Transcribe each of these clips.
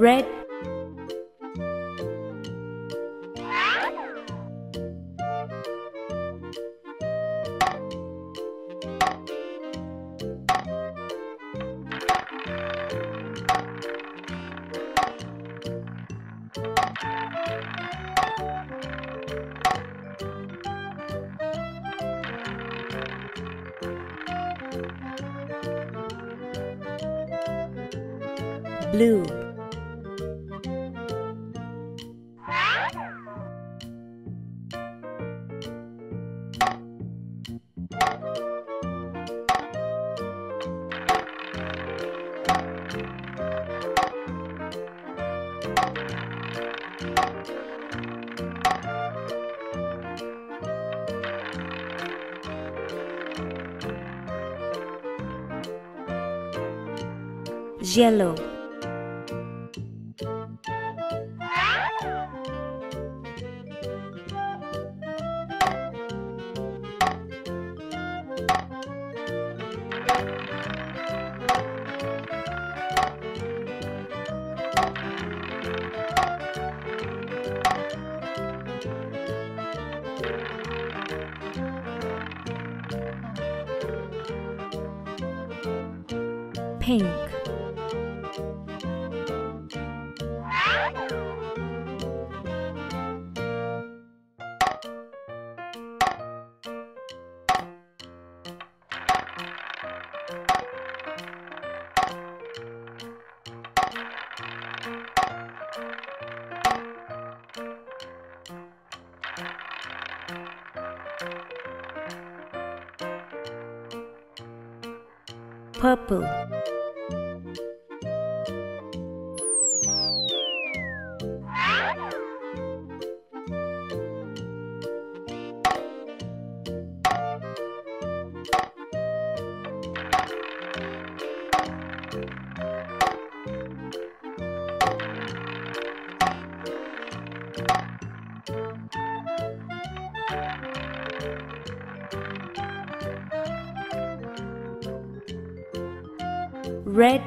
red, blue, yellow, pink, purple, red,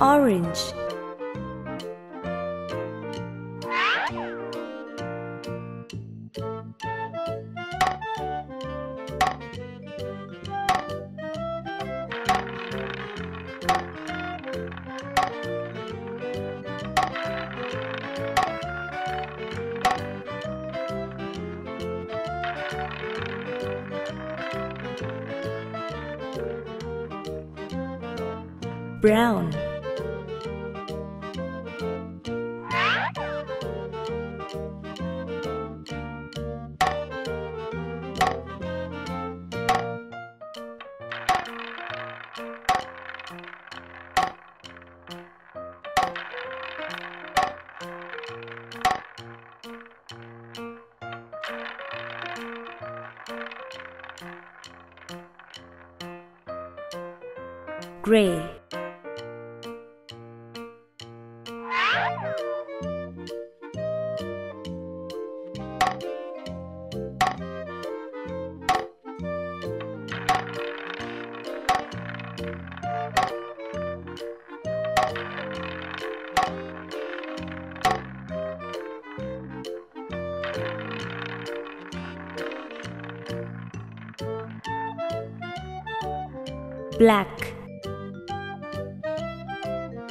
orange, brown, gray, black, red, green,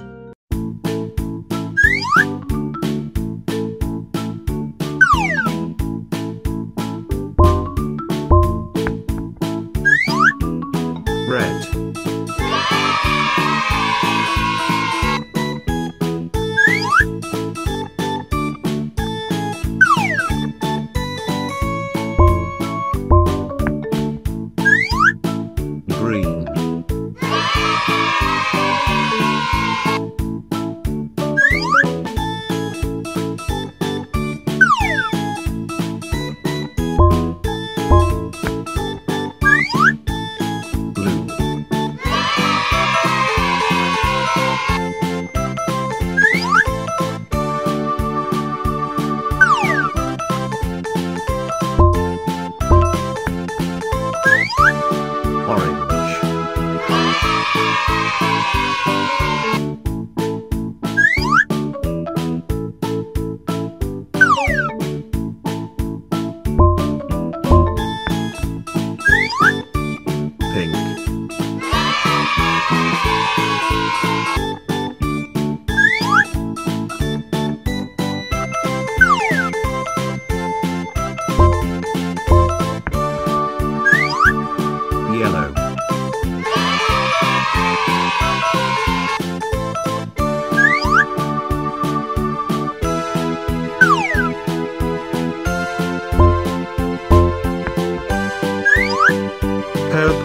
purple,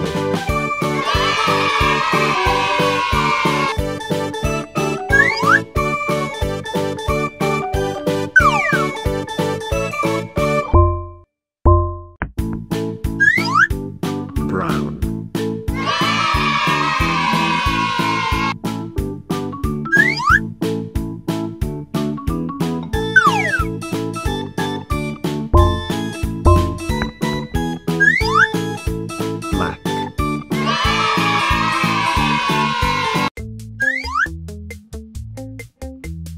brown,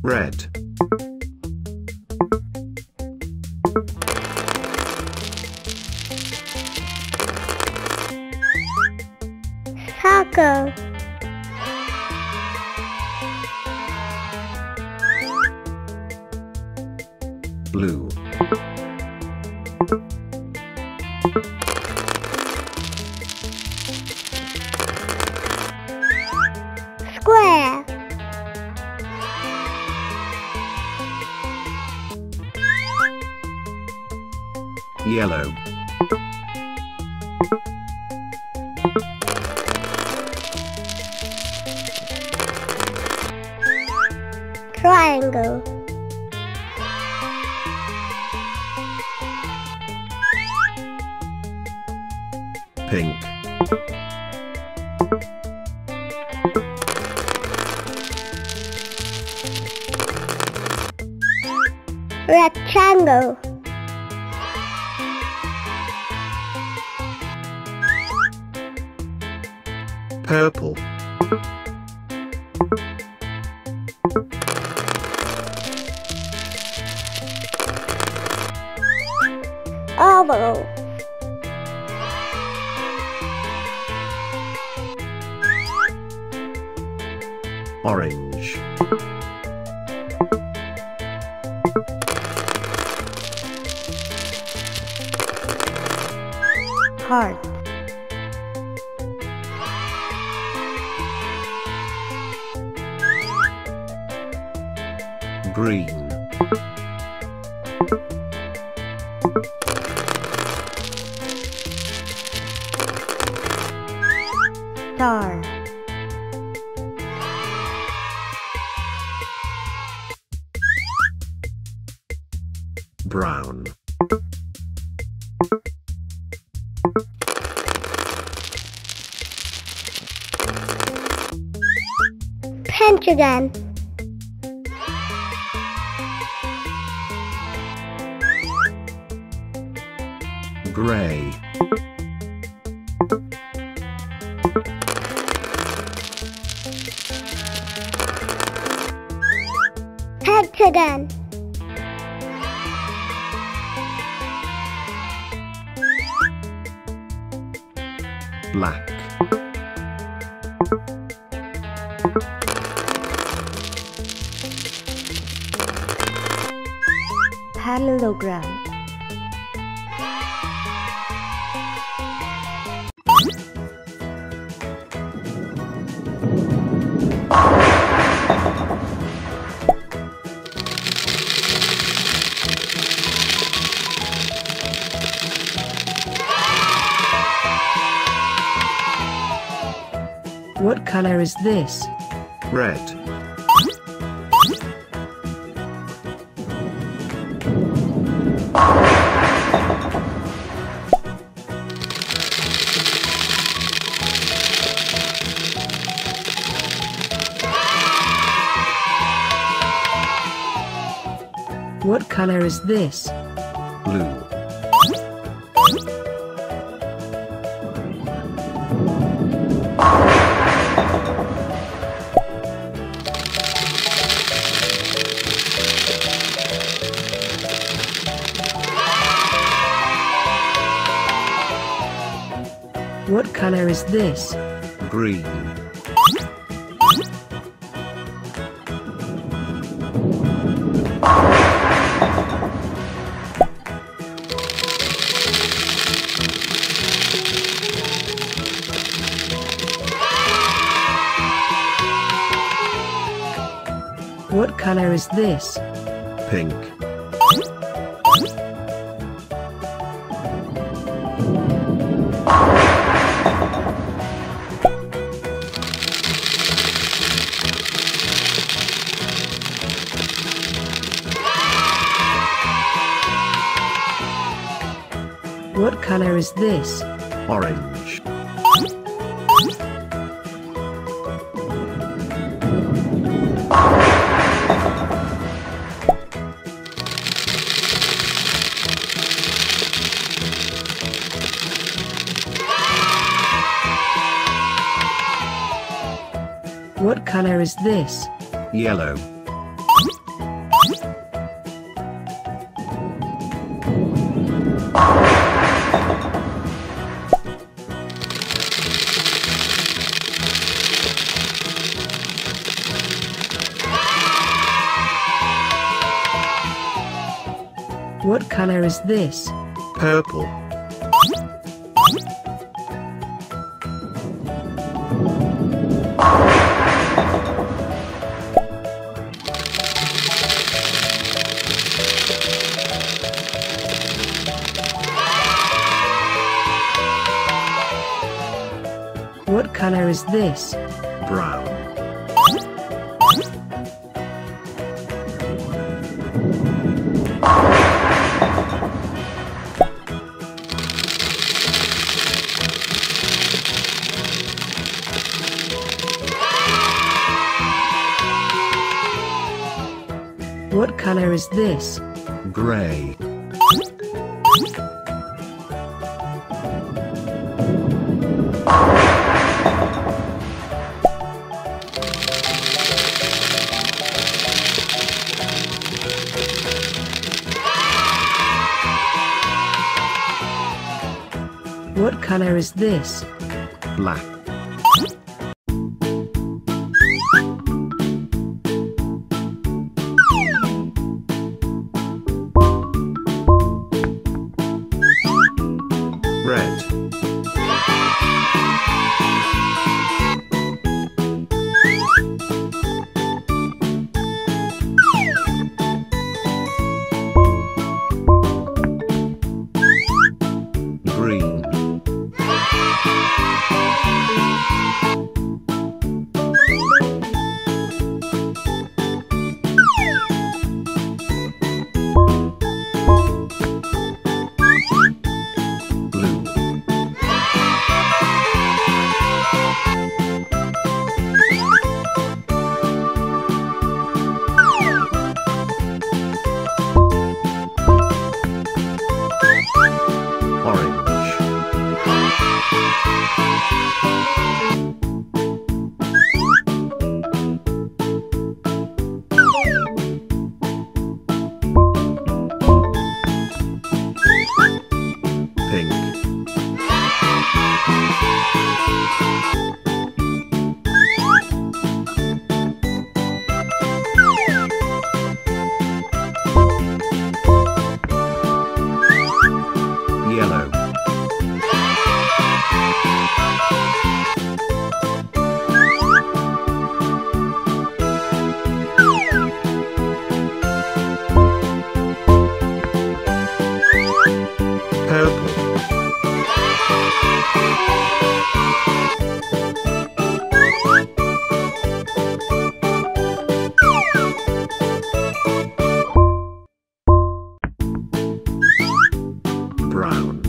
red, taco, blue, square, yellow, triangle, pink, rectangle, purple, oval, orange, heart, green, star, brown, pentagon, gray, hexagon, black, parallelogram, What color is this? Red, what color is this? Blue, what color is this? Green, what color is this? Pink, color is this? Orange. What color is this? Yellow. What color is this? Purple. What color is this? Brown. What color is this? Gray. What color is this? Black. Red. Green. Yellow. Brown.